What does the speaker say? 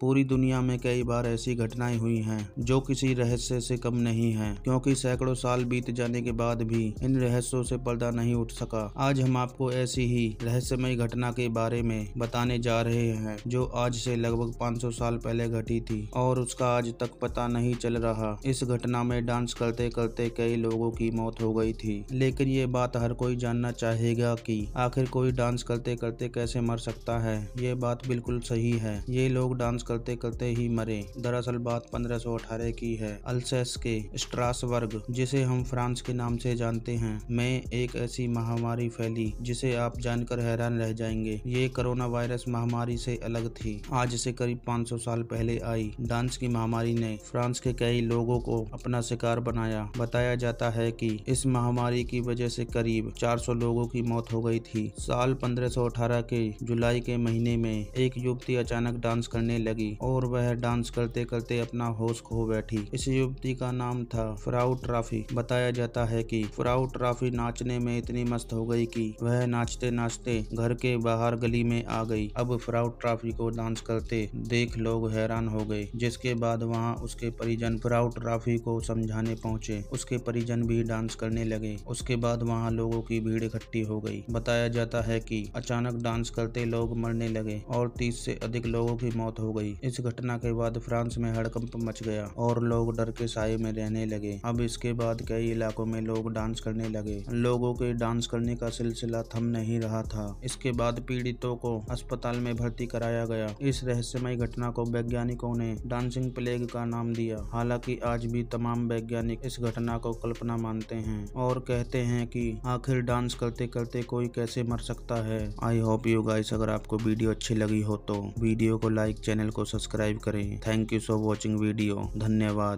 पूरी दुनिया में कई बार ऐसी घटनाएं हुई हैं जो किसी रहस्य से कम नहीं है, क्योंकि सैकड़ों साल बीत जाने के बाद भी इन रहस्यों से पर्दा नहीं उठ सका। आज हम आपको ऐसी ही रहस्यमयी घटना के बारे में बताने जा रहे हैं जो आज से लगभग 500 साल पहले घटी थी और उसका आज तक पता नहीं चल रहा। इस घटना में डांस करते करते कई लोगों की मौत हो गई थी, लेकिन ये बात हर कोई जानना चाहेगा कि आखिर कोई डांस करते करते कैसे मर सकता है। ये बात बिल्कुल सही है, ये लोग डांस करते करते ही मरे। दरअसल बात 1518 की है। अल्सेस के स्ट्रासबर्ग, जिसे हम फ्रांस के नाम से जानते हैं, में एक ऐसी महामारी फैली जिसे आप जानकर हैरान रह जाएंगे। ये कोरोना वायरस महामारी से अलग थी। आज से करीब 500 साल पहले आई डांस की महामारी ने फ्रांस के कई लोगों को अपना शिकार बनाया। बताया जाता है कि इस महामारी की वजह से करीब 400 लोगों की मौत हो गई थी। साल 1518 के जुलाई के महीने में एक युवती अचानक डांस करने लगी और वह डांस करते करते अपना होश खो बैठी। इस युवती का नाम था फ्राउ ट्राफी। बताया जाता है कि फ्राउ ट्राफी नाचने में इतनी मस्त हो गई कि वह नाचते नाचते घर के बाहर गली में आ गई। अब फ्राउ ट्राफी को डांस करते देख लोग हैरान हो गए, जिसके बाद वहां उसके परिजन फ्राउ ट्राफी को समझाने पहुंचे। उसके परिजन भी डांस करने लगे। उसके बाद वहाँ लोगों की भीड़ इकट्ठी हो गई। बताया जाता है कि अचानक डांस करते लोग मरने लगे और 30 से अधिक लोगों की मौत हो गई। इस घटना के बाद फ्रांस में हड़कंप मच गया और लोग डर के साये में रहने लगे। अब इसके बाद कई इलाकों में लोग डांस करने लगे। लोगों के डांस करने का सिलसिला थम नहीं रहा था। इसके बाद पीड़ितों को अस्पताल में भर्ती कराया गया। इस रहस्यमय घटना को वैज्ञानिकों ने डांसिंग प्लेग का नाम दिया। हालांकि आज भी तमाम वैज्ञानिक इस घटना को कल्पना मानते हैं और कहते हैं कि आखिर डांस करते करते कोई कैसे मर सकता है। आई होप यू गाइस, अगर आपको वीडियो अच्छी लगी हो तो वीडियो को लाइक, चैनल को सब्सक्राइब करें। Thank you for watching video. धन्यवाद।